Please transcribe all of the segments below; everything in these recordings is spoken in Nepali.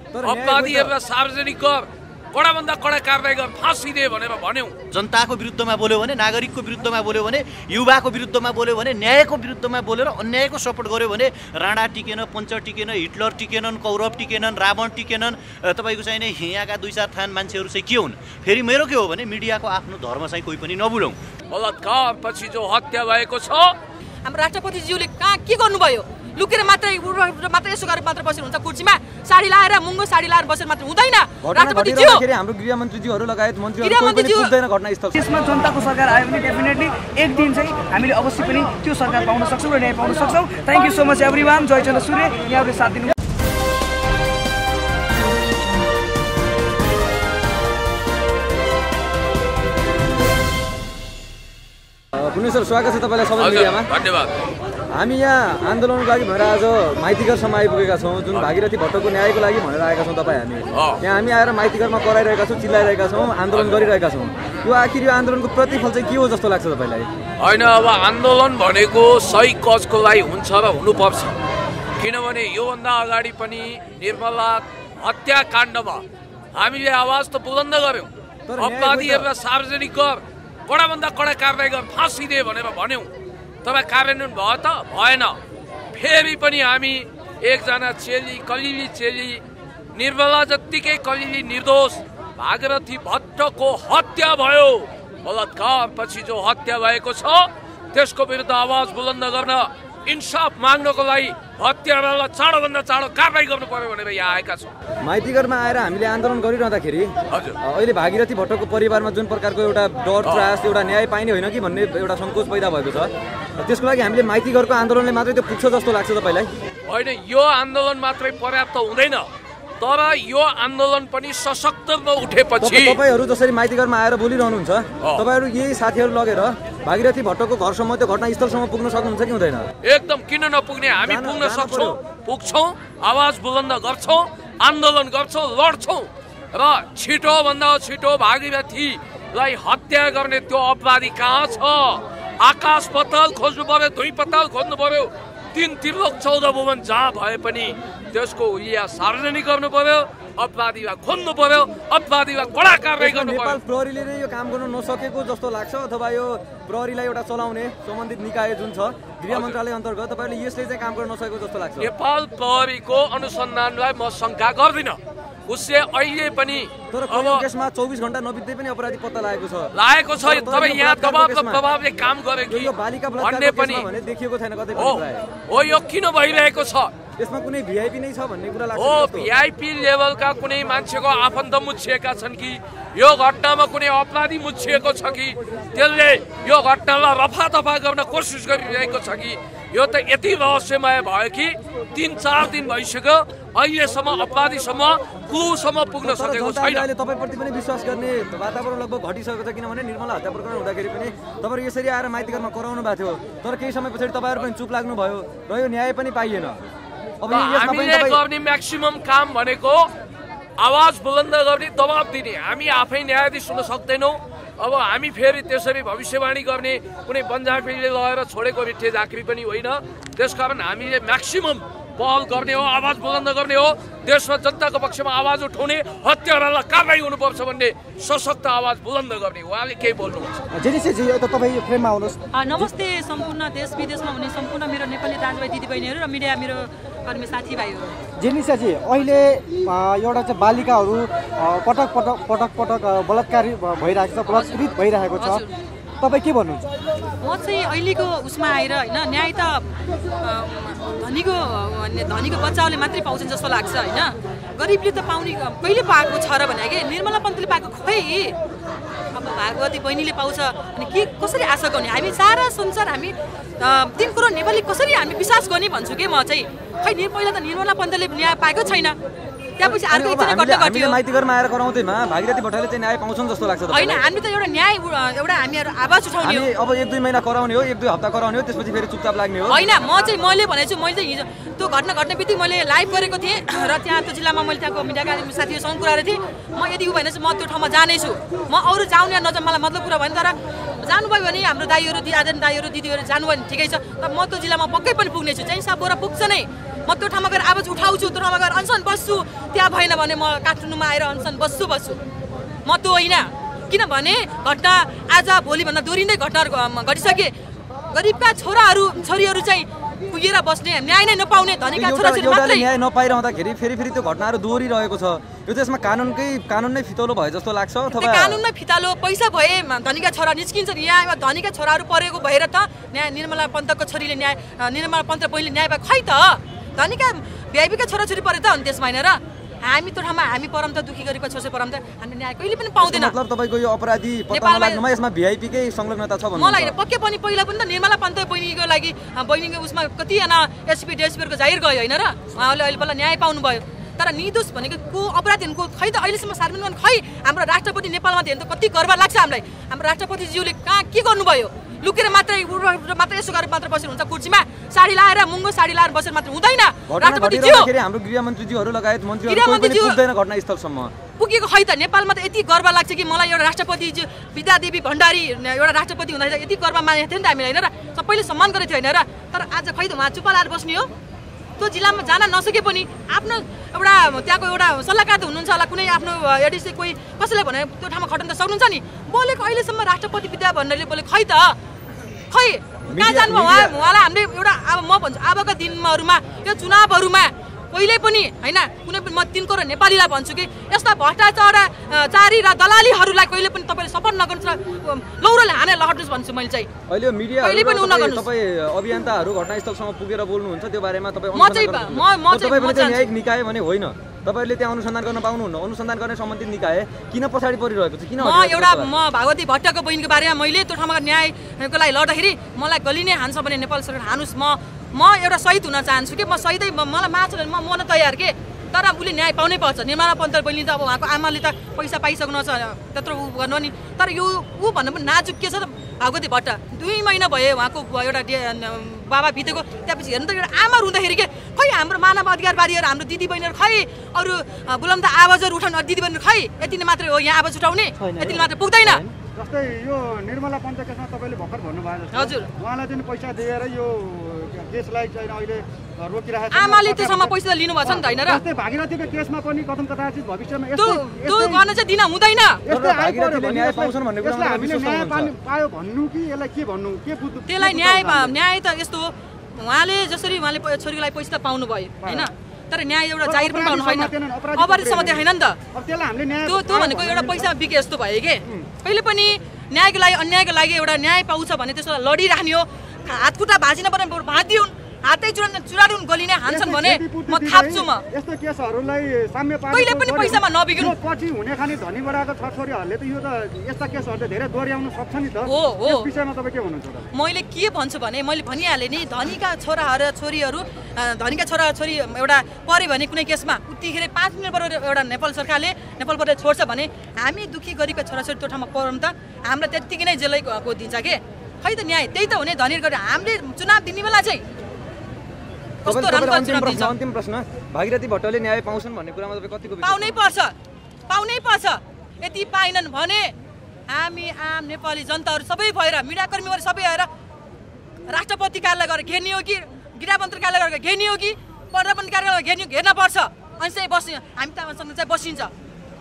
अपराधी सार्वजनिक कड़ा भन्दा कड़ा कारबाही गर, फाँसी दे भनेर भन्यौ। जनताको विरुद्धमा बोल्यो भने, नागरिकको विरुद्धमा बोल्यो भने, युवाको विरुद्धमा बोल्यो भने, न्यायको विरुद्धमा बोलेर अन्यायको सपोर्ट गर्यो भने राणा टिकेन, पञ्च टिकेन, हिटलर टिकेनन्, कौरव टिकेनन्, रावण टिकेनन्। तपाईको चाहिँ नि हियाका दुई चार थान मान्छेहरु चाहिँ के हुन्? फेरि मेरो के हो भने मिडियाको आफ्नो धर्म चाहिँ कोही पनि नबुलौं। बलात्कारपछि जो हत्या भएको छ, हाम्रो राष्ट्रपति ज्यूले के गर्नुभयो? लुकेर मात्र यसो गरेर मात्र बसेर हुन्छ कुर्सीमा, साडी लाएर मुंगो साडी लाएर बसेर मात्र हुँदैन। राष्ट्रपति ज्यू हाम्रो गृह मन्त्रीज्यूहरु लगायत मन्त्रीहरु कोही पनि पुग्दैन घटनास्थल। त्यसमा जनताको सरकार आयो भने डेफिनेटली एक दिन चाहिँ हामीले अवश्य पनि त्यो सरकार पाउन सक्छौं र न्याय पाउन सक्छौं। Thank you so much everyone. जय चन्द्र सूर्य यहाँहरुले साथ दिनु। पुण्य सर स्वागत छ तपाईलाई सबै मिडियामा। धन्यवाद। हामी यहाँ आन्दोलनको लागि भनेर आज माइतीघरसम्म आइपुगेका छौं, जुन भागीरथी भट्टको न्यायको लागि भनेर आएका छौं। तपाई हामी यहाँ हामी आएर माइतीघरमा कराइरहेका छौं, चिल्लाइरहेका छौं, आन्दोलन गरिरहेका छौं। यो आखिर यो आन्दोलनको प्रतिफल चाहिँ के हो जस्तो लाग्छ तपाईलाई? हैन, अब आन्दोलन भनेको सही कजको लागि हुन्छ र हुनुपर्छ, किनभने यो भन्दा अगाडि पनि निर्मल हत्याकाण्डमा हामीले आवाज त बुलन्द गर्यौं। अपराधीहरुलाई सार्वजनिक गर, कड़ा भन्दा कड़ा कारबाही गर, फाँसी दे भनेर भन्यौं। तब कार्यान्वयन भयो त भएन। फेरि पनि हामी एकजना चेली, कलिली चेली, निर्मला जत्तिकै कलिली निर्दोष भागीरथी भट्टको हत्या भयो। बलात्कारपछि जो हत्या भएको छ त्यसको विरुद्ध आवाज बुलन्द गर्न, इन्साफ माग्नको लागि हत्यारालाई चाँडोभन्दा चाँडो कारबाही गर्नु पर्यो भनेर यहाँ आएका छौँ। माइतीघरमा आएर हामीले आन्दोलन गरिरहँदाखेरि अहिले भागीरथी भट्टको परिवारमा जुन प्रकारको एउटा डर, त्रास, एउटा न्याय पाइने होइन कि भन्ने एउटा संकोच पैदा भएको छ, त्यसको लागि हामीले माइतीघरको आन्दोलनले मात्रै त्यो पुग्छ जस्तो लाग्छ तपाईँलाई? होइन, यो आन्दोलन मात्रै पर्याप्त हुँदैन, तर यो आन्दोलन पनि सशक्तमा उठेपछि। तपाईहरु जसरी माइतीघरमा आएर बोलिरहनुहुन्छ, तपाईहरु यही साथीहरु लगेर भागीरथी भट्टको घरसम्म त्यो घटनास्थलसम्म पुग्न सक्नुहुन्छ कि हुँदैन? एकदम, किन नपुग्ने? हामी पुग्न सक्छौं, पुग्छौं, आवाज बुलन्द गर्छौं, आन्दोलन गर्छौं, लड्छौं र छिटो भन्दा छिटो भागीरथीलाई हत्या गर्ने त्यो अपराधी कहाँ छ? आकाश पताल खोज्नु पर्यो, धुई पताल खोज्नु पर्यो। 3 त्रिलोक 14 भुवन जहाँ भए पनि त्यसको उलिया सार्वजनिक गर्नु पर्यो, अपराधीलाई खोज्नु पर्यो, अपराधीलाई कडा कारबाही गर्नु पर्यो। नेपाल प्रहरीले नै यो काम गर्न नसकेको जस्तो लाग्छ, अथवा यो प्रहरीलाई एउटा चलाउने सम्बन्धित निकाय जुन छ गृह मन्त्रालय अन्तर्गत, तपाईले यसले चाहिँ काम गर्न नसकेको जस्तो लाग्छ? नेपाल प्रहरीको अनुसन्धानलाई म शंका गर्दिनँ। उसले अहिले पनि तर केसमा 24 घण्टा नबित्दै पनि अपराधी पत्ता लागेको छ। तब यहाँ दबाब र प्रभावले काम गरे कि भन्ने पनि देखिएको छैन कतै पनि। हो, यो किन भइरहेको छ? यसमा कुनै भिआइपी नै छ भन्ने कुरा लाग्छ। हो, भिआइपी लेभलका कुनै मान्छेको आफन्त मुछिएका छन् कि, यो घटनामा कुनै अपराधी मुछिएको छ कि, त्यसले यो घटनालाई रफादफा गर्न कोसिस गरिरहेको छ कि? यो त यति रहस्यमय भयो कि 3-4 दिन भइसक्यो, अहिलेसम्म अपराधीसम्म, कुसम्म पुग्न सकेको छैन। अहिले तपाईप्रति पनि विश्वास गर्ने वातावरण लगभग घटिसकेको छ, किनभने निर्मल हत्या प्रकरण हुँदाखेरि पनि तपाईहरु यसरी आएर माइतीघरमा कराउनु भएको थियो, तर केही समय पछिपछि तपाईहरु पनि चुप लाग्नु भयो र यो न्याय पनि पाइएन। अब हामीले गर्ने म्याक्सिमम काम भनेको आवाज बुलन्द गर्ने, दबाब दिने। हामी आफै न्यायाधीश हुन सक्दैनौँ। अब हामी फेरि त्यसरी भविष्यवाणी गर्ने कुनै बन्जारफिले लगेर छोडेको मिठे झाँक्री पनि होइन। त्यसकारण हामीले म्याक्सिमम पहल गर्ने हो, आवाज बुलन्द गर्ने हो, देशमा जनताको पक्षमा आवाज उठाउने, हत्यारालाई कारबाही हुनुपर्छ भन्ने सशक्त आवाज बुलन्द गर्ने। उहाँले केही बोल्नुहुन्छ? जेनिसाजी, तपाईँ यो फ्रेममा आउनुहोस्। नमस्ते सम्पूर्ण देश विदेशमा हुने सम्पूर्ण मेरो नेपाली दाजुभाइ दिदीबहिनीहरू र मिडिया मेरो कर्मी साथीभाइहरू। जेनिसाजी, अहिले एउटा चाहिँ बालिकाहरू पटक पटक बलात्कार भइरहेको छ, बलात्कृत भइरहेको छ, तपाईँ के भन्नुहुन्छ? म चाहिँ अहिलेको उसमा आएर होइन, न्याय त धनीको बच्चाहरूले मात्रै पाउँछन् जस्तो लाग्छ होइन, गरिबले त पाउने कहिले पाएको छ र भने के निर्मला पन्तले पाएको? खोइ, अब भागवती बहिनीले पाउँछ अनि के कसरी आशा गर्ने? हामी सारा संसार, हामी 3 करोड नेपाली कसरी हामी विश्वास गर्ने भन्छु के म चाहिँ। खै पहिला त निर्मला पन्तले न्याय पाएको छैन, त्यसपछि अर्को एकजना गट्टो माइतीघरमा आएर कराउँदैमा भागीरथी भट्टले चाहिँ न्याय पाउँछन् जस्तो लाग्छ? हैन, हामी त एउटा न्याय, एउटा हामीहरु आवाज उठाउने हो। अब 1-2 महिना कराउने हो, 1-2 हप्ता कराउने हो, त्यसपछि फेरि चुपचाप लाग्ने हो? हैन, म चाहिँ मैले भनेछु, मैले चाहिँ हिजो त्यो घटना घट्नेबित्तिकै मैले लाइभ गरेको थिएँ र त्यहाँ त्यो जिल्लामा मैले त्यहाँको मिडियाका साथीहरूसँग कुरा गरेको थिएँ। म यदि उ भने चाहिँ म त्यो ठाउँमा जानै छु, म अरू जाउँ या नजाउँ मलाई मतलब कुरा भएन, तर जानुभयो भने हाम्रो दाइहरू, आदन दाइहरू, दिदीहरू जानुभयो भने ठिकै छ, तर म त्यो जिल्लामा पक्कै पनि पुग्नेछु। जेनिसा बोहरा पुग्छ नै, म त्यो ठाउँमा गएर आवाज उठाउँछु, त्यो ठाउँमा गएर अनसन बस्छु, त्यहाँ भएन भने म काठमाडौँमा आएर अनसन बस्छु। म त्यो होइन, किनभने घटना आज भोलिभन्दा दोहोरिँदै घटनाहरू घटिसके। गरिबका छोराहरू छोरीहरू चाहिँ पुगेर बस्ने, न्याय नै नपाउने, धनीका छोराछोरी मात्रै न्याय नपाइरहँदाखेरि फेरि त्यो घटनाहरू दोहोरिरहेको छ। यो त्यसमा कानुन नै फितालो भए जस्तो लाग्छ। अथवा कानुन नै फितालो, पैसा भए धनीका छोरा निस्किन्छन्। यहाँ धनीका छोराहरू परेको भएर त न्याय निर्मला पन्तको छोरीले न्याय, निर्मला पन्त बहिनीले न्याय पाए। खै त धनीका भिआइपीका छोराछोरी परे त अनि त्यसमा होइन र। हामी त्यो ठाउँमा हामी परम त दुखी गरेको छोराछोरी परम त हामीले न्याय कहिले पनि पाउँदैन। मतलब तपाईको यो अपराधी पत्ता लाग्नुमा यसमा भिआइपीकै संलग्नता छ भन्नु। मलाई पक्कै पनि पहिला पनि त निर्मला पन्त बहिनीको लागि बहिनीको उसमा कतिजना एसपी डेसपीको जाहिर गयो होइन र। उहाँले अहिले बल्ल न्याय पाउनु भयो। तर निर्दोष भनेको को अपराधीहरूको खै त अहिलेसम्म सार्वजनिक खै हाम्रो राष्ट्रपति नेपालमा धेरै त कति गर्व लाग्छ हामीलाई। हाम्रो राष्ट्रपतिज्यूले कहाँ के गर्नुभयो? लुकेर मात्र यसो गरेर मात्र बसेर हुन्छ कुर्सीमा, साडी लाएर मुङ्गो साडी लाएर बसेर मात्र हुँदैन। राष्ट्रपतिज्यू हाम्रो गृहमन्त्रीज्यूहरू लगायत मन्त्रीहरू पुग्दैन घटनास्थलसम्म। पुगेको खै त नेपालमा त यति गर्व लाग्छ कि मलाई एउटा राष्ट्रपतिज्यू विद्यादेवी भण्डारी एउटा राष्ट्रपति हुँदाखेरि यति गर्व मानेको थियो नि त हामीले होइन र। सबैले सम्मान गरेको थियो होइन र। तर आज खै त उहाँ चुप लाएर बस्ने हो। त्यो जिल्लामा जान नसके पनि आफ्नो एउटा त्यहाँको एउटा सल्लाहकार त हुनुहुन्छ होला, कुनै आफ्नो एडिसी कोही कसैलाई भने त्यो ठाउँमा खटाउन त सक्नुहुन्छ नि। बोलेको अहिलेसम्म राष्ट्रपति विद्या भण्डारीले बोलेको खै त खै कहाँ जानु भयो? उहाँलाई हामीले एउटा अब म भन्छु अबका दिनहरूमा यो चुनावहरूमा कहिले पनि होइन कुनै पनि म तिनको र नेपालीलाई भन्छु कि यस्ता भ्रष्टाचारी र दलालीहरूलाई कहिले पनि तपाईँले सपोर्ट नगर्नुहोस् र लौरोले हाने लड्नुहोस् भन्छु मैले चाहिँ। अहिले मिडिया कहिले पनि नगर्नुहोस्। तपाईँ अभियन्ताहरू घटनास्थलसम्म पुगेर बोल्नुहुन्छ त्यो बारेमा तपाईँ म चाहिँ न्यायिक निकाय भने होइन। तपाईहरूले त्यहाँ अनुसन्धान गर्न पाउनुहुन्न। अनुसन्धान गर्ने सम्बन्धित निकाय किन पछाडि परिरहेको छ? किन एउटा म भागवती भट्टको बहिनीको बारेमा मैले त्यो ठाउँमा न्यायको लागि लड्दाखेरि मलाई गली नै हान्छ भने नेपाल सरकार हानुस्, म एउटा शहीद हुन चाहन्छु कि म शहीदै मलाई मार्छ भने म मर्न तयार के। तर उसले न्याय पाउनै पर्छ। निर्मला पन्त बहिनीले त अब उहाँको आमाले त पैसा पाइसक्नु छ त्यत्रो ऊ गर्नु नि। तर यो ऊ भन्नु पनि नाजुक के छ त। भागवती भट्ट 2 महिना भयो उहाँको एउटा बाबा बितेको। त्यसपछि हेर्नु त एउटा आमा रुँदाखेरि के खै हाम्रो मानव अधिकारवादीहरू हाम्रो दिदीबहिनीहरू खै अरू बुलन्द आवाजहरू उठाउने दिदीबहिनीहरू खै यति नै मात्रै हो यहाँ आवाज उठाउने, यति मात्रै पुग्दैन। जस्तै यो निर्मला पन्तको केसमा तपाईँले भर्खर भन्नुभयो हजुर उहाँलाई चाहिँ पैसा दिएर यो देशलाई चाहिँ अहिले रोकिराखेको आमाले त्यसमा पैसा लिनु भएको छ नि त हैन र। जस्तै भागीरथीको केसमा पनि कदम कदाचित भविष्यमा यस्तो त्यो गर्न चाहिँ दिन हुँदैन। जस्तै भागीरथीले न्याय पाउँछन् भन्ने कुरा हामीले न्याय पायो भन्नु कि यसलाई के भन्नु के बुझ्नु? त्यसलाई न्याय त यस्तो हो उहाँले जसरी उहाँले छोरीलाई पैसा त पाउनु भयो हैन तर न्याय एउटा जाहिर पनि पाउनु छैन। अपराधीसम्म देखाइन नि त। अब त्यसलाई हामीले न्याय त्यो भनेको एउटा पैसामा बिके जस्तो भयो के। कहिले पनि न्यायको लागि अन्यायको लागि एउटा न्याय पाउँछ भने त्यसलाई लडिराख्ने हो। हातखुट्टा भाँचिन पर्ने भाँदिउन्, हातै चुराडुन्, गोली नै हान्छन् भने म थाप्छु। म यस्तो केसहरूलाई साम्य पार्न कहिले पनि पैसामा नबिग्नु। पछि हुने खाने धनी बडाको छोराछोरीहरूले त यो त यस्ता केसहरूले धेरै दोर्याउन सक्छ नि त। यस विषयमा तपाईँ के भन्नुहुन्छ? मैले के भन्छु भने मैले भनिहालेँ नि धनीका छोराहरू छोरीहरू धनीका छोराछोरी एउटा पऱ्यो भने कुनै केसमा उतिखेर 5 मिनट बढेर एउटा नेपाल सरकारले नेपालबाट छोड्छ भने हामी दुःखी गरिबका छोराछोरी त्यो ठाउँमा पर्यौँ त हामीलाई त्यत्तिकै नै जेलै दिन्छ के। खै त न्याय त्यही त हुने। धनीहरू गरेर हामीले चुनाव दिने बेला चाहिँ कस्तो राम्रो चुनाव दिन्छ। अन्तिम प्रश्न, भागीरथी भट्टले न्याय पाउँछन् भन्ने कुरामा तपाईँ कतिको विश्वास? पाउनै पर्छ। यदि पाइनन् भने हामी आम नेपाली जनताहरू सबै भएर मिडियाकर्मीहरू सबै भएर राष्ट्रपति कार्यालय गरेर घेर्ने हो कि गृहमन्त्री कार्यालय गरेर घेर्ने हो कि प्रधानमन्त्री कार्यालय घेर्ने घेर्नपर्छ। अनि चाहिँ बस्ने हामी तपाईँसँग चाहिँ बसिन्छ।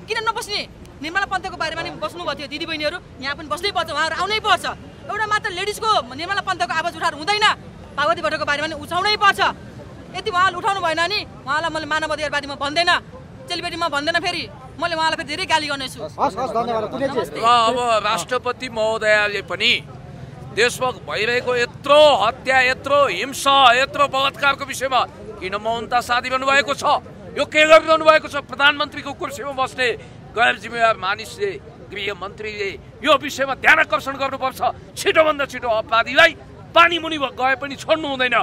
किन नबस्ने? निर्मला पन्तको बारेमा नि बस्नुभएको थियो दिदीबहिनीहरू, यहाँ पनि बस्नै पर्छ, उहाँहरू आउनै पर्छ। एउटा मात्र लेडिजको निर्मला पन्तको आवाज उठाएर हुँदैन। भागवती भट्टको बारेमा नि उठाउनै पर्छ। यदि उहाँले उठाउनु भएन नि उहाँलाई मैले मानव अधिकारवादीमा भन्दैन, चेलीबेटीमा भन्दैन, फेरि मैले उहाँलाई फेरि धेरै गाली गर्नेछु। र अब राष्ट्रपति महोदयले पनि देशमा भइरहेको यत्रो हत्या, यत्रो हिंसा, यत्रो बलात्कारको विषयमा किन मौनता साधिरहनु भएको छ? यो के गरिरहनु भएको छ? प्रधानमन्त्रीको कुर्सीमा बस्ने गैर जिम्मेवार मानिसले, गृहमन्त्रीले यो विषयमा ध्यान आकर्षण गर्नुपर्छ। छिटोभन्दा छिटो अपराधीलाई पानी मुनि गए पनि छोड्नु हुँदैन।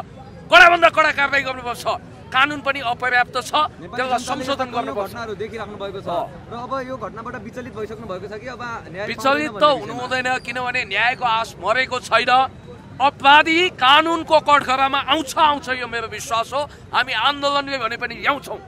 कडाभन्दा कडा कारवाही गर्नुपर्छ। कानुन पनि अपर्याप्त छ, त्यसलाई संशोधन गर्नुपर्छ। र अब यो घटनाबाट विचलित भइसक्नु भएको छ कि अब विचलित त हुनु हुँदैन, किनभने न्यायको आश मरेको छैन। अपराधी कानुनको कठघरामा आउँछ आउँछ यो मेरो विश्वास हो। हामी आन्दोलनले भने पनि ल्याउँछौँ।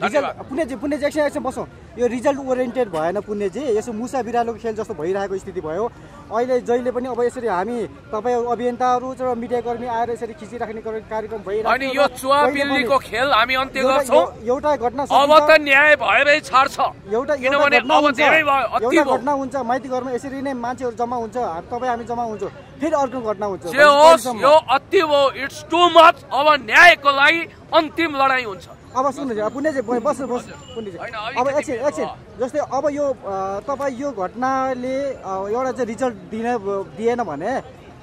पुण्यजी पुण्यजी एकछिन बसौँ। यो रिजल्ट ओरिएन्टेड भएन पुण्यजी, यसो मुसा बिरालोको खेल जस्तो भइरहेको स्थिति भयो अहिले। जहिले पनि अब यसरी हामी तपाईँ अभियन्ताहरू र मिडियाकर्मी आएर यसरी खिचिराख्ने कार्यक्रम भइरहेको अनि यो चुवा पिल्लीको खेल हामी अन्त्य गर्छौँ। एउटा घटना अब त न्याय भएरै छाड्छ, एउटा किनभने अब धेरै भयो, अति भयो। घटना हुन्छ माइतीघरमा यसरी नै मान्छेहरू जम्मा हुन्छ, तपाई हामी जम्मा हुन्छौँ, फेरि अर्को घटना हुन्छ। यो अति भयो, इट्स टु मच। अब न्यायको लागि अन्तिम लडाई हुन्छ। अब सुन्नु पुण्यजी बस पुण्यजी अब एकछिन जस्तै अब यो तपाईँ यो घटनाले एउटा चाहिँ रिजल्ट दिएन भने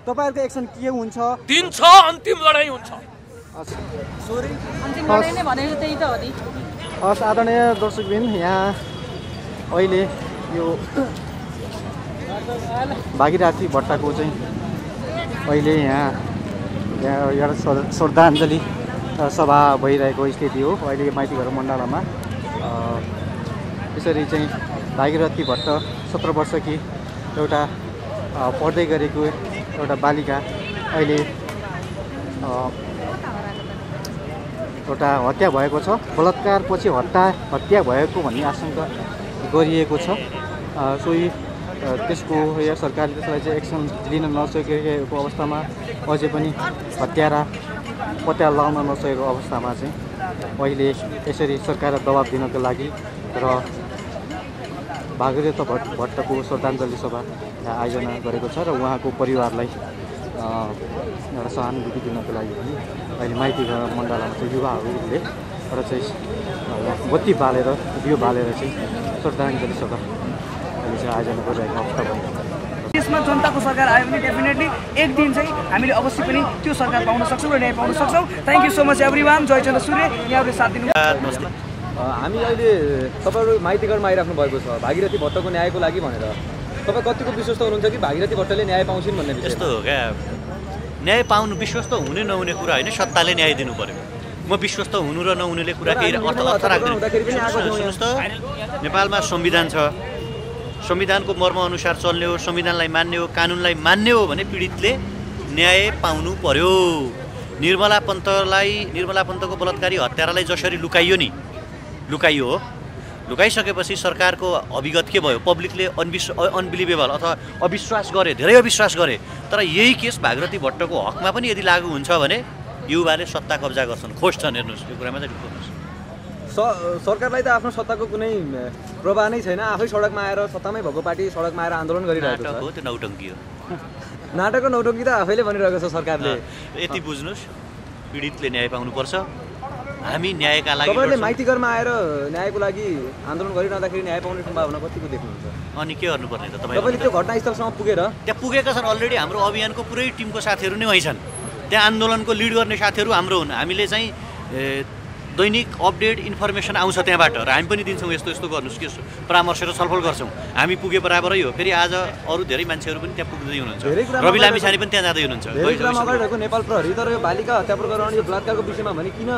तपाईँहरूको एक्सन के हुन्छ? दिन्छ, अन्तिम लडाई हुन्छ। हस् आदरणीय दर्शकबिन, यहाँ अहिले यो भागीरथी भट्टको चाहिँ अहिले यहाँ एउटा श्रद्धाञ्जली सभा भइरहेको स्थिति हो अहिले माइतीघर मण्डलमा। यसरी चाहिँ भागीरथी भट्ट 17 वर्षकी एउटा पढ्दै गरेको एउटा बालिका अहिले एउटा हत्या भएको छ। बलात्कारपछि हत्या भएको भन्ने आशंका गरिएको छ। सोही त्यसको या सरकारले त्यसलाई चाहिँ एक्सन लिन नसकेको अवस्थामा अझै पनि हत्यारा पत्या लगाउन नसकेको अवस्थामा चाहिँ अहिले यसरी सरकारलाई दबाब दिनको लागि र भागीरथी भट्टको श्रद्धाञ्जली सभा आयोजना गरेको छ र उहाँको परिवारलाई एउटा सहानुभूति दिनको लागि पनि अहिले माइतीघर मण्डलमा चाहिँ युवाहरूले र चाहिँ बत्ती बालेर दियो बालेर चाहिँ श्रद्धाञ्जली सभा अहिले चाहिँ आयोजना गरिरहेको अवस्था भयो। देशमा जनताको सरकार आयो भने डेफिनेटली एक दिन चाहिँ हामीले अवश्य पनि त्यो सरकार पाउन सक्छौँ र न्याय पाउन सक्छौँ। Thank you so much everyone. जयचन्द्र सूर्य, यहाँहरूले साथ दिनु। नमस्ते, हामी अहिले तपाईँहरू माइतीघरमा आइराख्नु भएको छ भागीरथी भट्टको न्यायको लागि भनेर। तपाईँ कतिको विश्वस्त हुनुहुन्छ कि भागीरथी भट्टले न्याय पाउँछिन् भन्ने? यस्तो हो क्या, न्याय पाउनु विश्वस्त हुने नहुने कुरा होइन, सत्ताले न्याय दिनु पर्यो। म विश्वस्त हुनु र नहुनुले कुरा केही अर्थ राख्दैन। सुन्नुहोस् त, नेपालमा संविधान छ, संविधानको मर्मअनुसार चल्ने हो, संविधानलाई मान्ने हो, कानुनलाई मान्ने हो भने पीडितले न्याय पाउनु पर्यो। निर्मला पन्तको बलात्कारी हत्यारालाई जसरी लुकाइयो नि, लुकाइयो हो, लुकाइसकेपछि सरकारको अभिगत के भयो? पब्लिकले अनबिलिभेबल अथवा अविश्वास गरे, धेरै अविश्वास गरे। तर यही केस भागीरथी भट्टको हकमा पनि यदि लागू हुन्छ भने युवाले सत्ता कब्जा गर्छन्, खोज्छन्। हेर्नुहोस्, यो कुरामा चाहिँ खोज्नुहोस्। सरकारलाई त आफ्नो सत्ताको कुनै प्रभाव नै छैन, आफै सडकमा आएर सत्तामै भएको पार्टी सडकमा आएर आन्दोलन गरिरहेको हो। त्यो नौटङ्की हो, नाटक र नौटङ्की त आफैले भनिरहेको छ सरकारले। यति बुझ्नुहोस्, पीडितले न्याय पाउनुपर्छ। हामी न्यायका लागि, तपाईँले माइतीघरमा आएर न्यायको लागि आन्दोलन गरिरहँदाखेरि न्याय पाउने सम्भावना कतिको देख्नुहुन्छ? अनि के गर्नुपर्ने त? तपाईँले त्यो घटनास्थलसम्म पुगेर, त्यहाँ पुगेका छन् अलरेडी हाम्रो अभियानको पुरै टिमको साथीहरू नै वहीँ छन्। त्यहाँ आन्दोलनको लिड गर्ने साथीहरू हाम्रो हुन्। हामीले चाहिँ दैनिक अपडेट इन्फर्मेसन आउँछ त्यहाँबाट र हामी पनि दिन्छौँ, यस्तो यस्तो गर्नुहोस्, के परामर्श र छलफल गर्छौँ। हामी पुगे बराबरै हो। फेरि आज अरू धेरै मान्छेहरू पनि त्यहाँ पुग्दै हुनुहुन्छ, रवि लामिछाने पनि त्यहाँ जाँदै हुनुहुन्छ। नेपाल प्रहरी तर यो बालिका हत्या प्रकरण, यो बलात्कारको विषयमा भने किन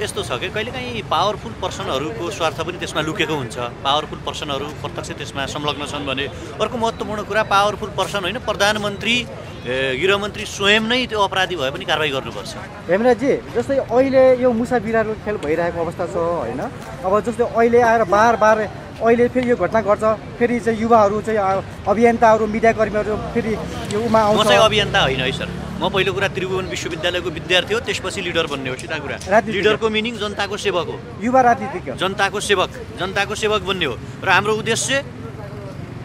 यस्तो छ कि कहिलेकाहीँ पावरफुल पर्सनहरूको स्वार्थ पनि त्यसमा लुकेको हुन्छ। पावरफुल पर्सनहरू प्रत्यक्ष त्यसमा संलग्न छन् भने। अर्को महत्त्वपूर्ण कुरा, पावरफुल पर्सन होइन, प्रधानमन्त्री गृहमन्त्री स्वयं नै त्यो अपराधी भए पनि कारवाही गर्नुपर्छ। हेमराजी, जस्तै अहिले यो मुसा बिरालो खेल भइरहेको अवस्था छ होइन? अब जस्तै अहिले आएर बार अहिले फेरि यो घटना घट्छ, फेरि चाहिँ युवाहरू चाहिँ अभियन्ताहरू मिडियाकर्मीहरू फेरि यो उमा आउँछ। म चाहिँ अभियन्ता होइन है सर, म पहिलो कुरा त्रिभुवन विश्वविद्यालयको विद्यार्थी हो, त्यसपछि लिडर बन्ने हो। सिधा कुरा, लिडरको मिनिङ जनताको सेवक हो, युवा राजनीतिज्ञ जनताको सेवक बन्ने हो। र हाम्रो उद्देश्य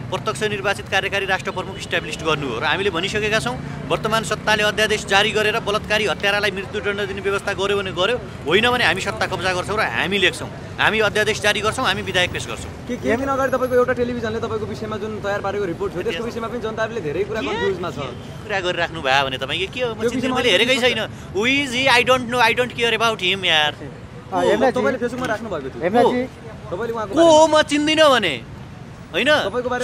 प्रत्यक्ष निर्वाचित कार्यकारी राष्ट्र प्रमुख इस्टाब्लिस गर्नु हो। र हामीले भनिसकेका छौँ, वर्तमान सत्ताले अध्यादेश जारी गरेर बलात्कारी हत्यारालाई मृत्युदण्ड दिने व्यवस्था गर्यो भने गर्यो, होइन भने हामी सत्ता कब्जा गर्छौँ र हामी लेख्छौँ, हामी अध्यादेश जारी गर्छौँ, हामी विधेयक पेश गर्छौँ। केही दिन अगाडि तपाईँको एउटा टेलिभिजनले तपाईँको विषयमा जुन तयार पारेको रिपोर्ट थियो, त्यसको विषयमा पनि जनताले धेरै कुरा कन्फ्युजमा छ। कुरा गरिराख्नु भयो भने तपाईँको के हो? मैले हेरेकै छैन। Who is he? I don't know, I don't care about him. यार तपाईँले फेसबुकमा राख्नु भएको थियो, को हो म चिन्दिनँ भने होइन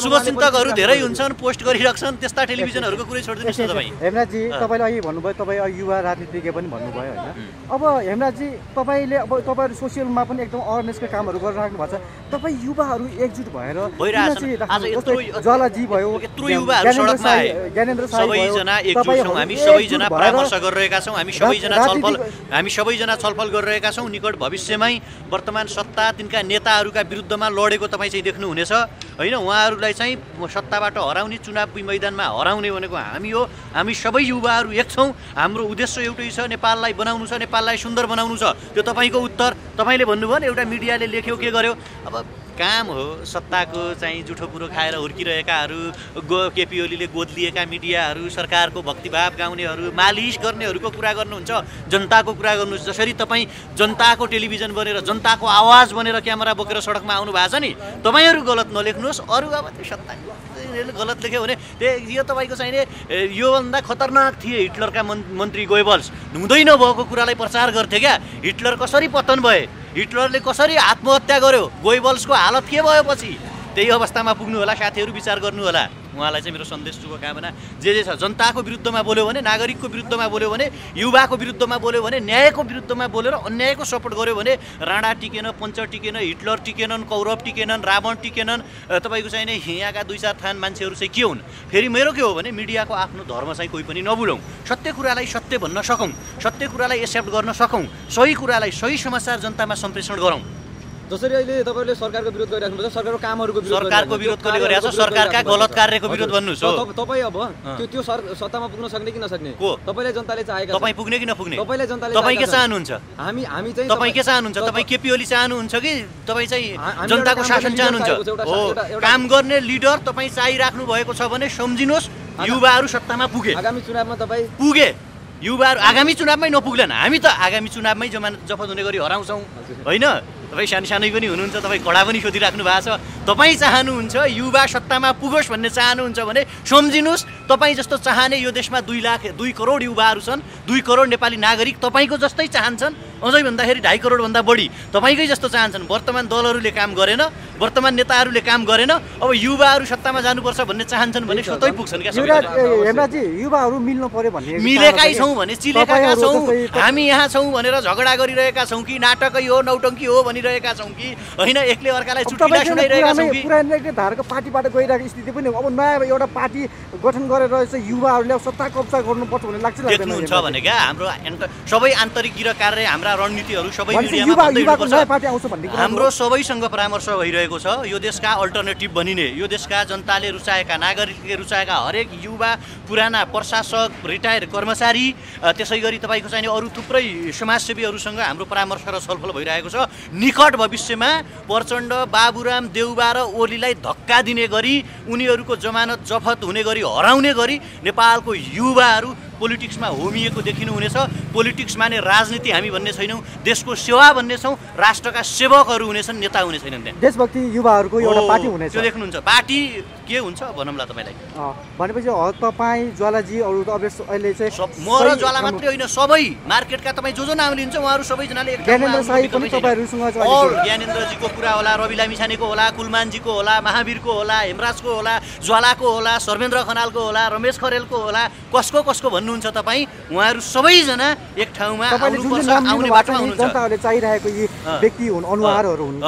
शुभ चिन्तकहरु धेरै हुन्छन् पोस्ट गरिराख्छन् त्यस्ता टेलिभिजनहरुको कुरा छोड्दिनुस् न तपाई। हेमराज जी तपाईले अहिले भन्नुभयो तपाई युवा राजनीतिज्ञ पनि भन्नुभयो हैन। अब हेमराज जी तपाईले अब तपाईहरु सोशलमा पनि एकदम अवेयरनेसको कामहरु गरिराख्नु भएको छ। तपाई युवाहरु एकजुट भएर आज यत्रो जलजी भयो यत्रो युवाहरु सडकमा आए सबैजना एकजुट छौं हामी सबैजना परामर्श गरिरहेका छौं हामी सबैजना छलफल गरिरहेका छौं निकट भविष्यमै वर्तमान सत्ता तिनका नेताहरुका विरुद्धमा लडेको तपाई चाहिँ देख्नु हुनेछ हैन। उहाँहरुलाई चाहिँ सत्ताबाट हराउने चुनावी मैदानमा हराउने भनेको हामी हो। हामी सबै युवाहरु एक छौं हाम्रो उद्देश्य एउटै छ नेपाललाई बनाउनु छ नेपाललाई सुन्दर बनाउनु छ। त्यो तपाईको उत्तर तपाईले भन्नुभयो नि एउटा मिडियाले लेख्यो के गर्यो अब काम हो सत्ताको चाहिँ जुठो कुरो खाएर हुर्किरहेकाहरु केपी ओलीले गोदलिएका मिडियाहरु सरकारको भक्तिभाव गाउनेहरु मालिश गर्नेहरुको कुरा गर्नुहुन्छ जनताको कुरा गर्नुहुन्छ। जसरी तपाई जनताको टेलिभिजन बनेर जनताको आवाज बनेर क्यामेरा बोकेर सडकमा आउनु भएको छ नि तपाईहरु गलत नलेख्नुस् अरु अब त्यो सत्ताले गलत लेख्यो भने यो तपाईको चाहिँ यो भन्दा खतरनाक थिए हिटलरका मन्त्री गोयबल्स हुँदै नभएको कुरालाई प्रचार गर्थे क्या। हिटलर कसरी पतन भए हिटलरले कसरी आत्महत्या गर्यो गोयबल्सको हालत के भयो पछि त्यही अवस्थामा पुग्नु होला। साथीहरु विचार गर्नु होला। उहाँलाई चाहिँ मेरो सन्देश शुभकामना जे जे छ जनताको विरुद्धमा बोल्यो भने नागरिकको विरुद्धमा बोल्यो भने युवाको विरुद्धमा बोल्यो भने न्यायको विरुद्धमा बोलेर अन्यायको सपोर्ट गर्यो भने राणा टिकेन पञ्च टिकेन हिटलर टिकेनन् कौरव टिकेनन् रावण टिकेनन्। तपाईको चाहिँ नि यहाँका दुई चार थान मान्छेहरु चाहिँ के हुन् फेरि मेरो के हो भने मिडियाको आफ्नो धर्म चाहिँ कोही पनि नभुलौं। सत्य कुरालाई सत्य भन्न सकौं सत्य कुरालाई एक्सेप्ट गर्न सकौं सही कुरालाई सही समाचार जनतामा सम्प्रेषण गरौं। जसरी अहिले तपाईहरुले सरकारको विरोध गरिराख्नु भएको छ सरकारको कामहरुको विरोध सरकारको विरोधले गरिरहेको छ सरकारका गलत कार्यको विरोध भन्नुस् हो तपाई। अब त्यो सत्तामा पुग्न सक्ने कि नसक्ने तपाईले जनताले चाहेको तपाई पुग्ने कि नपुग्ने तपाईले जनताले तपाई के चाहनुहुन्छ हामी चाहिँ तपाई के चाहनुहुन्छ तपाई केपी ओली चाहनुहुन्छ कि तपाई चाहिँ जनताको शासन चाहनुहुन्छ हो। काम गर्ने लिडर तपाई चाहिराख्नु भएको छ भने समझिनुहोस् युवाहरु सत्तामा पुगे आगामी चुनावमा तपाई पुगे युवाहरु आगामी चुनावमै नपुग्लन हामी त आगामी चुनावमै जमानत जफत हुने गरी हराउँछौं हैन। तपाई सानै पनि हुनुहुन्छ तपाई कडा पनि खोजिराख्नु भएको छ तपाई चाहनुहुन्छ युवा सत्तामा पुगोस् भन्ने चाहनुहुन्छ भने सम्झिनुहोस् तपाई जस्तो चाहने यो देशमा 2 करोड युवाहरू छन् 2 करोड नेपाली नागरिक तपाईको जस्तै चाहन्छन् अझै भन्दाखेरि 2.5 करोड भन्दा बढी तपाईकै जस्तो चाहन्छन्। वर्तमान दलहरूले काम गरेन वर्तमान नेताहरूले काम गरेन अब युवाहरू सत्तामा जानुपर्छ भन्ने चाहन्छन् भने स्वतै पुग्छन् क्या। हेमराजी युवाहरू मिल्नु पर्यो भन्ने मिलेकै छौं भने चिलेका छौं हामी यहाँ छौं भनेर झगडा गरिरहेका छौं कि नाटकै हो नौटंकी हो रहेका छौं कि हैन एकले अर्कालाई चुटकिला सुनाइरहेका छौं कि पुरानो एकले धारको पार्टीबाट गइरहेको स्थिति पनि अब नयाँ एउटा पार्टी गठन गरेर युवाहरूले सत्ता कब्जा गर्नुपर्छ भन्ने लाग्छ देख्नुहुन्छ भने क्या हाम्रो सबै आन्तरिक कार्य हाम्रा रणनीतिहरू सबै मिडियामा हाम्रो सबैसँग परामर्श भइरहेको छ। यो देशका अल्टरनेटिभ बनिने यो देशका जनताले रुचाएका नागरिकले रुचाएका हरेक युवा पुराना प्रशासक रिटायर कर्मचारी त्यसैगरी तपाईको चाहिँ अरु थुप्रै समाजसेवीहरूसँग हाम्रो परामर्श र छलफल भइरहेको छ। निकट भविष्यमा प्रचण्ड बाबुराम देउवा र ओलीलाई धक्का दिने गरी उनीहरूको जमानत जफत हुने गरी हराउने गरी नेपालको युवाहरू पोलिटिक्समा होमिएको देखिनु हुनेछ। पोलिटिक्स माने राजनीति हामी भन्ने छैनौं देशको सेवा भन्ने छौं राष्ट्रका सेवकहरू हुनेछन् नेता हुने छैनन्। त्यहाँ देशभक्ति युवाहरूको एउटा पार्टी हुनेछ त्यो देख्नुहुन्छ पार्टी के हुन्छ भनौँला तपाईलाई भनेपछि तपाई ज्वालाजी अरु अहिले चाहिँ म र ज्वाला मात्रै होइन सबै मार्केटका तपाई जो जो नाम लिन्छ उहाँहरू सबैजनाले एक ज्ञानेन्द्र साई पनि तपाईहरुसँग ज्ञानेन्द्रजीको कुरा होला रवि लामिछानेको होला कुलमानजीको होला महावीरको होला हेमराजको होला ज्वालाको होला सर्वेन्द्र खनालको होला रमेश खरेलको होला कसको कसको भन्नुहुन्छ तपाई उहाँहरू सबैजना एक ठाउँमा आउनुपर्छ आउने बाटोमा हुनुहुन्छ। जनताहरुले चाहिरहेको यी व्यक्ति हुन् अनुहारहरू हुन्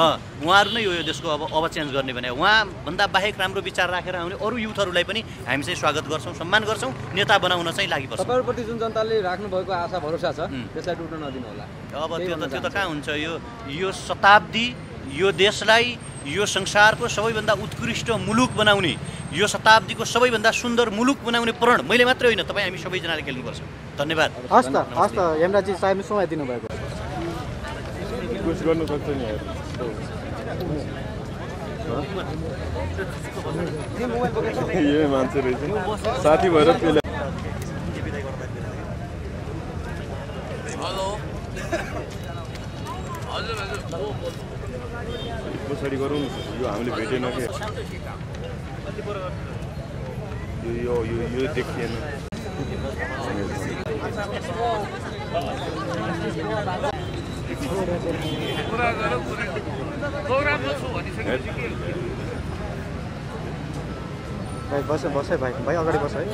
उहाँहरू नै यो देशको अब चेन्ज गर्ने भने उहाँ भन्दा बाहेक राम्रो विचार राखेर आउने अरु युथहरुलाई पनि हामी चाहिँ स्वागत गर्छौं सम्मान गर्छौं नेता बनाउन चाहिँ लागिपर्छ। तपाईहरुप्रति जुन जनताले राख्नु भएको आशा भरोसा छ त्यसलाई टुट्न नदिनु होला। अब त्यो त कहाँ हुन्छ यो शताब्दी यो देशलाई यो संसारको सबैभन्दा उत्कृष्ट मुलुक बनाउने यो शताब्दीको सबैभन्दा सुन्दर मुलुक बनाउने प्रण मैले मात्रै होइन तपाई हामी सबैजनाले खेल्नुपर्छ। धन्यवाद। हस्त हेमराजी साहबले समय दिनुभएको कुछ गर्न सक्छ नि यार यो मान्छे रहेछ साथी भएर फेला हेलो हजुर पछाडि गरौँ यो हामीले भेटेन के यो देखिएन बस बस भाई भाई अगड़ी बस हाई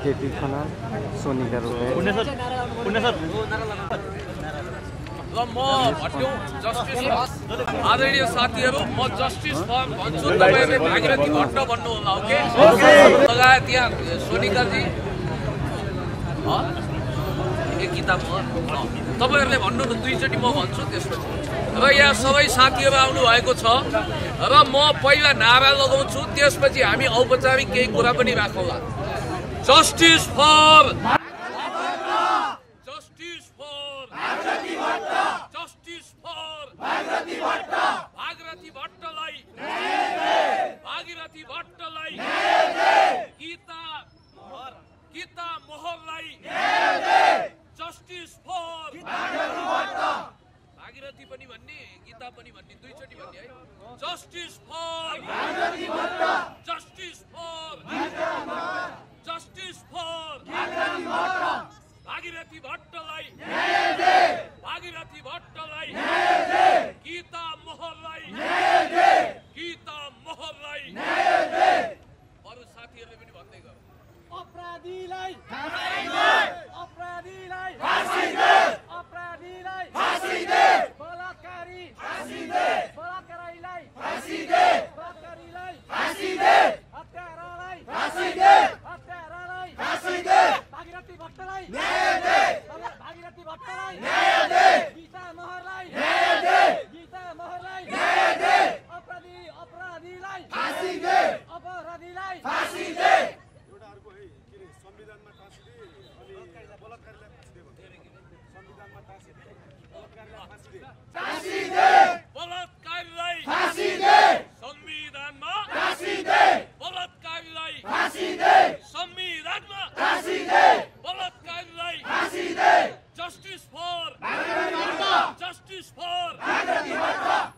केटी खाना सोनी का आदरणीय साथीहरु म जस्टिस फर भन्छु तपाईहरुले भागीरथी भट्ट भन्नु होला ओके लगायत यहाँ सोनिका जी एक किताब तपाईहरुले भन्नु न दुईचोटी म भन्छु त्यसको र यहाँ सबै साथीहरु आउनु भएको छ र म पहिला नारा लगाउँछु त्यसपछि हामी औपचारिक केही कुरा पनि राखौला जस्टिस फर भागीरथी भट्टलाई गीता मोहरलाई जस्टिस फर भागीरथी पनि भन्ने गीता पनि भन्ने दुईचोटी भन्ने है justice for justice for justice for Bhagirathi भट्टलाई भागीरथी भट्टलाई गीता मोहरलाई अरु साथीहरुले पनि भन्दै गयो अपराधीलाई फाँसी दे बलात्कारीलाई फाँसी दे भागीरथी भट्टलाई न्याय दे गीता मोहरलाई अपराधीलाई फाँसी दे एउटा अर्को है के रे संविधानमा टाँसिदे अनि बलात्कारीलाई फाँसी दे भन्थे संविधानमा टाँसिदे बलात्कारीलाई फाँसी दे संविधानमा टाँसिदे बलात्कारीलाई फाँसी दे संविधानमा टाँसिदे बलात्कारीलाई फाँसी दे जस्टिस फर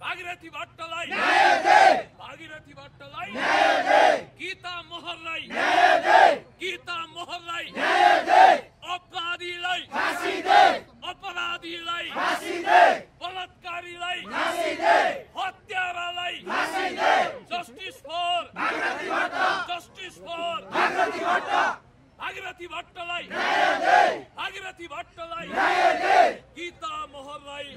भागीरथी भट्टलाई न्याय दे न्याय दे गीता मोहरलाई न्याय दे अपराधीलाई फाँसी दे बलात्कारीलाई फाँसी दे हत्यारालाई फाँसी दे जस्टिस फर भागीरथी भट्टलाई न्याय दे न्याय दे गीता मोहरलाई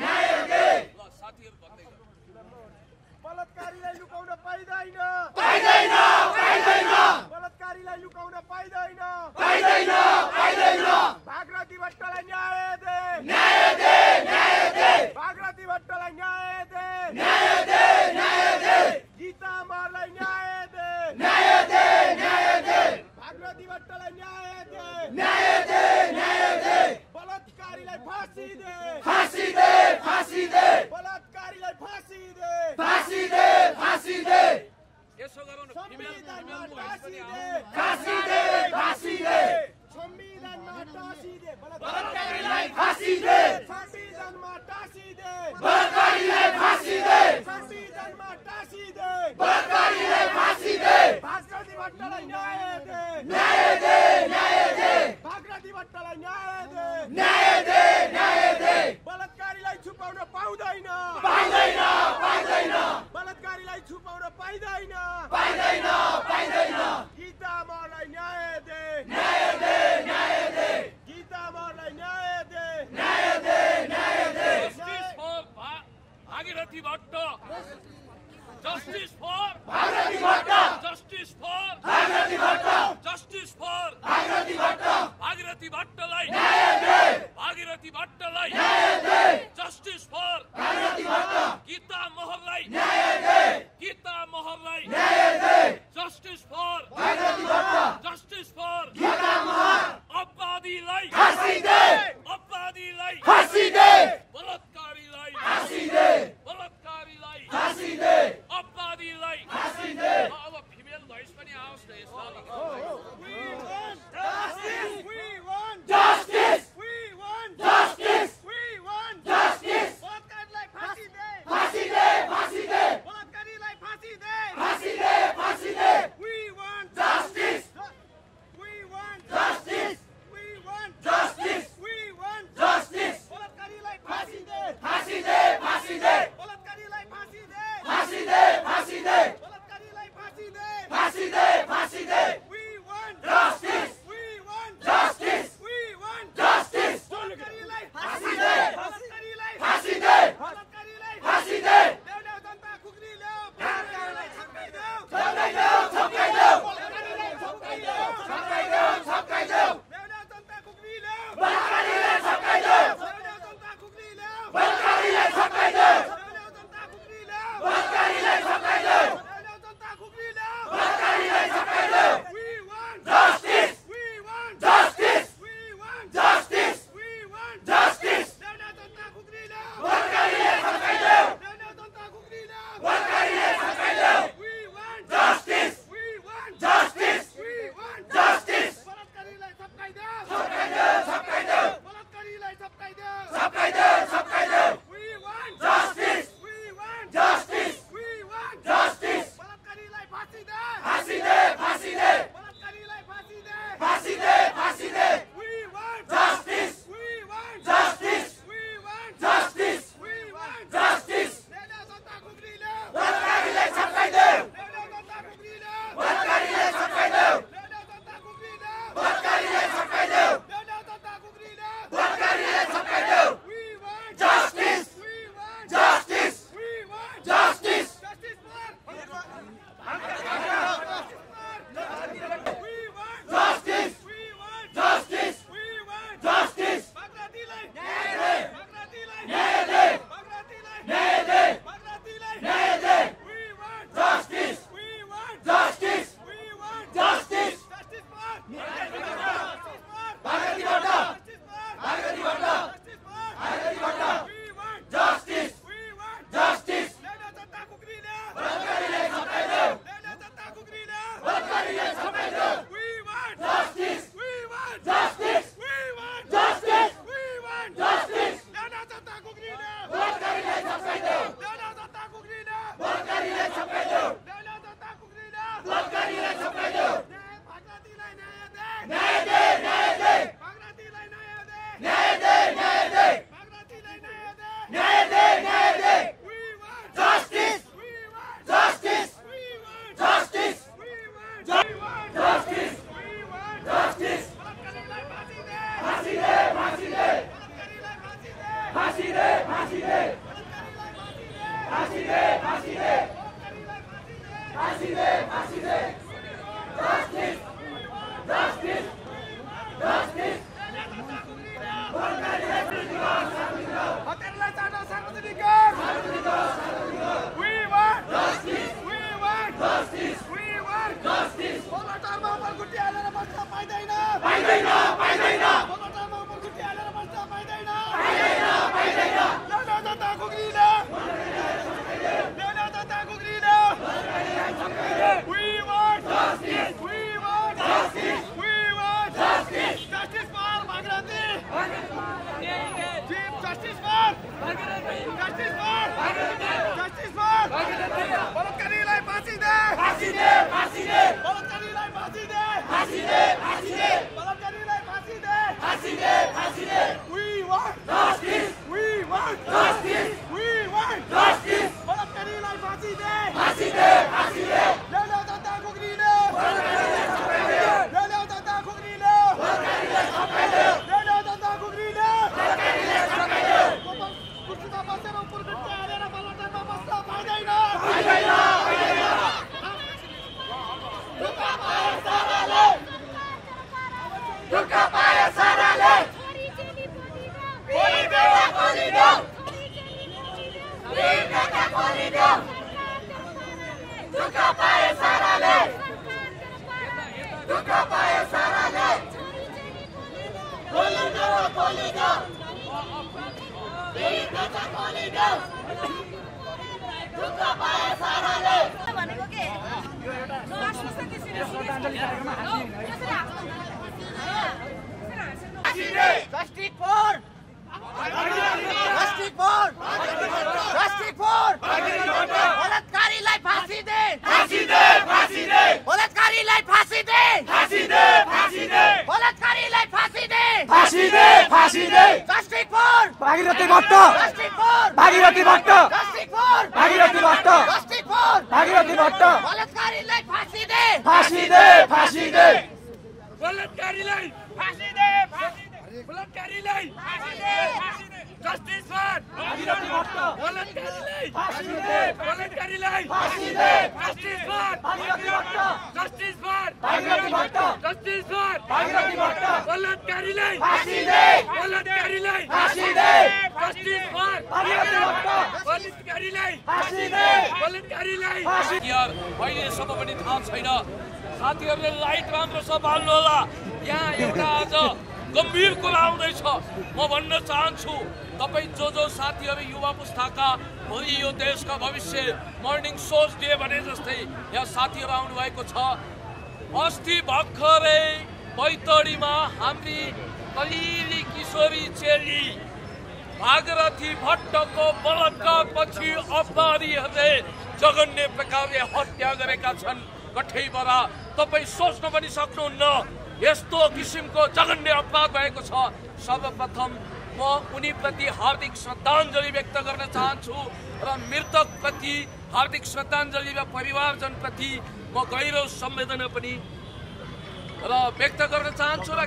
न्याय दे ल साथीहरु भन्दै गयो बलात्कारीलाई लुकाउन पाइदैन बलात्कारीलाई लुकाउन पाइदैन भागीरथी भट्टलाई न्याय दे भागीरथी भट्टलाई न्याय दे गीता मोहरलाई न्याय दे भागीरथी भट्टलाई न्याय दे बलात्कारीलाई फाँसी दे फाँसी दे यसो गरौँ न फाँसी दे बलात्कारीलाई फाँसी दे भागीरथी भट्टलाई न्याय दे बलात्कारीलाई छुपाउन पाइदैन बलात्कारीलाई छुपाउन पाइदैन गीता मोहरलाई न्याय दे गीता मोहरलाई न्याय दे जस्टिस फर भागीरथी भट्ट भागीरथी भट्टलाई न्याय दे जस्टिस फर भागीरथी भट्ट गीता मोहरलाई न्याय दे जस्टिस फर गीता मोहर अपराधीलाई फाँसी दे बलात्कारीलाई फाँसी दे अपराधीलाई फाँसी दे अब फिमेल भोइस पनि आओस् न यसमा Justice! We want justice! Balatkari lai phansi de!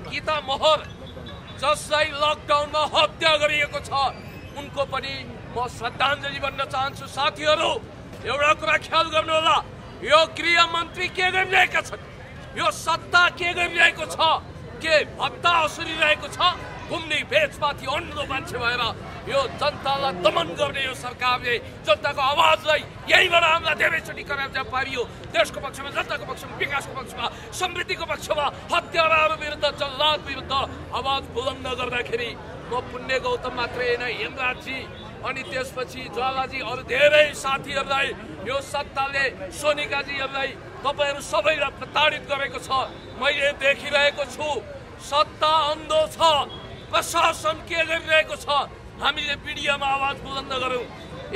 Gita मोहर जसलाई लकडाउन में हत्या गरिएको छ उनको पनि म श्रद्धांजलि भन्न चाहन्छु। साथीहरु एउटा कुरा ख्याल गर्नु होला, यो गृह मन्त्री के गरिरहेका छन्, यो सत्ता के गरिरहेको छ, के भत्ता असुरिरहेको छ, घुम्ने भेचमाथि अन्धो मान्छे भएर यो जनतालाई दमन गर्ने यो सरकारले जनताको आवाजलाई यहीबाट हामीलाई धेरैचोटि कराउँदा पारियो। देशको पक्षमा, जनताको पक्षमा, विकासको पक्षमा, समृद्धिको पक्षमा, हत्याराहरू विरुद्ध, जल्लाद विरुद्ध आवाज बुलन्द गर्दाखेरि म पुण्य गौतम मात्रै हैन, हेमराजी अनि त्यसपछि ज्वालाजी अरु धेरै साथीहरूलाई यो सत्ताले सोनिकाजीहरूलाई तपाईहरु सबैलाई प्रताडित गरेको छ। मैले देखिरहेको छु सत्ता अन्धो छ, प्रशासन के गरिरहेको छ, हामीले मिडियामा आवाज बुलन्द गरौं।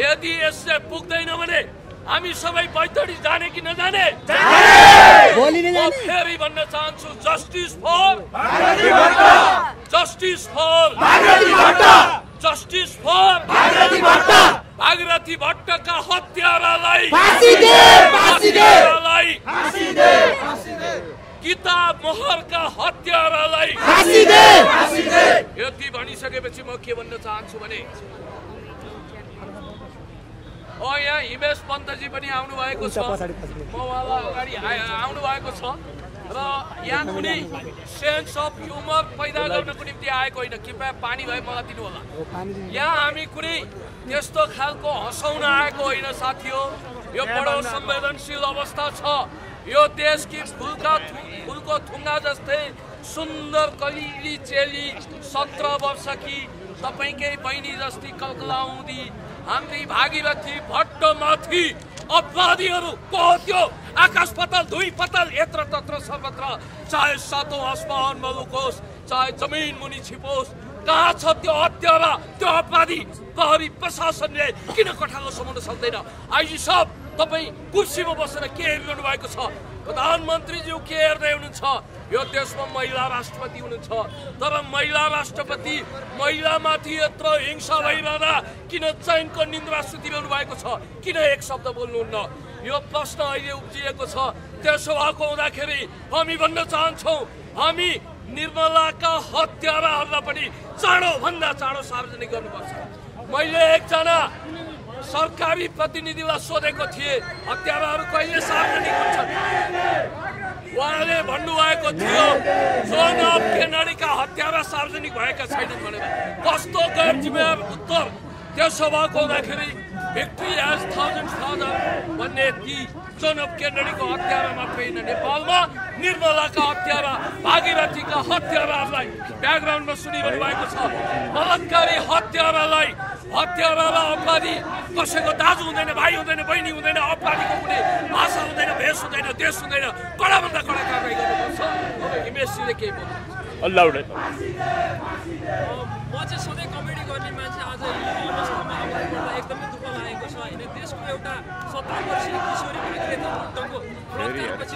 यदि यसले पुग्दैन भने हामी सबै बैतडी जाने कि नजाने फेरि भन्न चाहन्छु, justice for Bhagirathi Bhatt, justice for Bhagirathi Bhatt, justice for Bhagirathi Bhatt, Bhagirathi भट्टका हत्यारालाई फाँसी दे, फाँसी दे, फाँसी दे, फाँसी दे, गीता मोहरका हत्यारालाई फाँसी दे, फाँसी दे। यति भनिसकेपछि म के भन्न चाहन्छु भने यहाँ हिमेश पन्तजी पनि आउनु भएको छ, म उहाँलाई अगाडि आउनु भएको छ र यहाँ कुनै सेन्स अफ ह्युमर पैदा गर्नको निम्ति आएको होइन। कृपया पानी भए मलाई दिनु होला। यहाँ हामी कुनै त्यस्तो खालको हँसाउन आएको होइन साथीहरू। यो बडो संवेदनशील अवस्था छ। यो देश की फूलको थुंगा जस्तै सुंदर कलिली चेली 17 वर्ष की तपाईकै बहिनी जस्ती कल्कलाउँदी हाम्री भागीरथी भट्टमाथि अपराधीहरूको त्यो आकाश पतल धुई पतल यत्र तत्र सर्वत्र, चाहे सातौं आसमान में लुकोस् चाहे जमीन मुनि छिपोस्, कहाँ छ त्यो हत्या र त्यो अपराधी? प्रहरी प्रशासनले किन कठालो समाउन सक्दैन? आइजी सब तपाई कुर्सीमा बसेर के हेर्नु भएको छ? प्रधानमन्त्रीज्यू के हेर्दै हुनुहुन्छ? यो देशमा महिला राष्ट्रपति हुनुहुन्छ, तर महिला राष्ट्रपति महिलामाथि यत्रो हिंसा भइरहँदा किन चैनको निन्द्रा सुतिरहनु भएको छ? किन एक शब्द बोल्नुहुन्न? यो प्रश्न अहिले उब्जिएको छ। त्यसो भएको हुँदाखेरि हामी भन्न चाहन्छौँ, हामी निर्मलाका हत्याराहरूलाई पनि चाँडोभन्दा चाँडो सार्वजनिक गर्नुपर्छ। मैले एकजना सरकारी प्रतिनिधिलाई सोधेको थिएँ, हत्याराहरू कहिले सार्वजनिक हुन्छन्? उहाँले भन्नुभएको थियो जोन अफ केनेडीका हत्यारा सार्वजनिक भएका छैनन् भनेर। कस्तो गैर जिम्मेवार उत्तर! त्यसो भएको हुँदाखेरि भिक्ट्री एज थाउजन्ड थाउजन्ड भन्ने ती जोन अफ केनेडीको हत्यारा मात्रै होइन, नेपालमा निर्मलाका हत्यारा भागीरथीका हत्याराहरूलाई ब्याकग्राउन्डमा सुनिरहनु भएको छ। बलात्कारी हत्यारालाई अपराधी कसैको दाजु हुँदैन, भाइ हुँदैन, बहिनी हुँदैन, अपराधीको कुनै भाषा हुँदैन, भेष हुँदैन, देश हुँदैन। कडाभन्दा कडा कारवाही गर्नुपर्छ। हिमेशजीले केही बोल्नु। म चाहिँ सधैँ कमेडी गर्ने मान्छे, आज अवस्थामा एकदमै दुःख लागेको छ होइन। देशको एउटा 17 वर्षीय किशोरी यसले गर्दाखेरि मलाई एकदमै दुःख लागेको छ।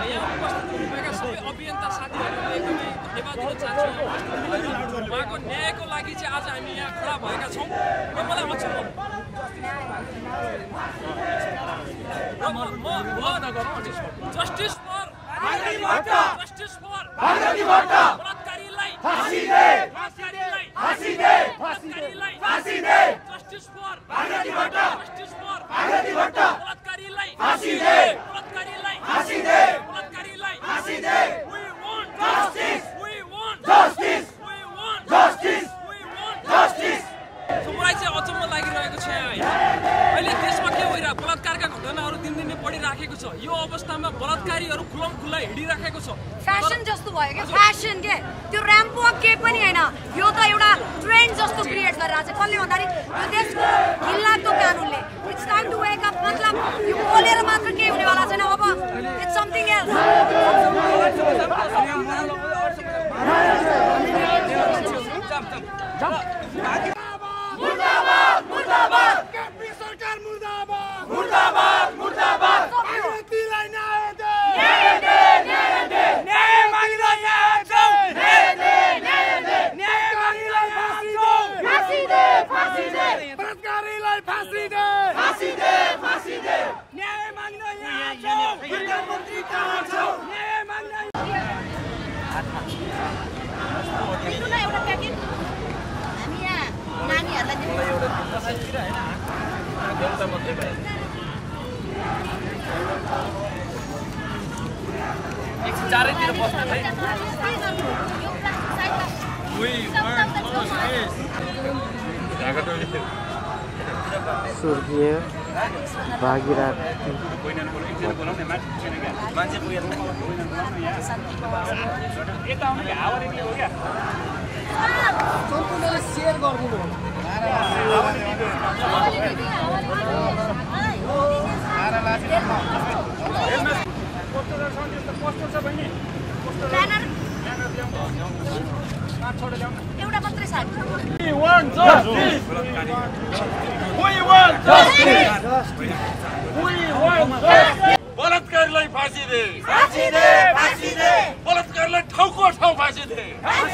यहाँ उपस्थित हुनुभएका सबै अभियन्ता साथीहरूलाई एकदमै धन्यवाद दिन चाहन्छु। उहाँको न्यायको लागि चाहिँ आज हामी यहाँ खडा भएका छौँ र मलाई अचम्म जस्टिस फर भागीरथी भट्ट, बलात्कारीलाई फाँसी दे, जस्टिस फर भागीरथी भट्ट, फाँसी दे। We want justice. मलाई चाहिँ अचम्म लागिरहेको छ होइन। अहिले देशमा के भइरहेको, बलात्कारका घटनाहरू दिनदिनै बढिराखेको छ। यो अवस्थामा बलात्कारीहरू खुलमखुला हिँडिराखेको छ। फ्यासन जस्तो भयो के, फ्यासन के, त्यो र्याम्पो के पनि हैन। यो त एउटा ट्रेन्ड जस्तो क्रिएट गरिरहेछ। कसले भन्दाखेरि यो देशको हिल्लाको कानुनले it's time to wake up. मतलब यो बोलेर मात्र के हुनेवाला छैन, अब इट्स समथिङ एल्स। मुर्दाबाद। भागीरथीलाई न्याय दे, न्याय माग्न यहाँ छौ, प्रधानमन्त्री कहाँ छौ, न्याय माग्न। एउटा प्याकेट हामी यहाँ नानीहरुलाई दिनु। एउटा प्रशासनतिर हैन, गौतम मन्त्री भाइ एक चारैतिर बस्नु भए। वी वर्ल्ड फर्स्ट ढाकाटोली सुर्खिया भागीरथी बलात्कारीलाई फाँसी दे, बलात्कारीलाई ठाउँको ठाउँ फाँसी दे।